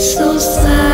so sad.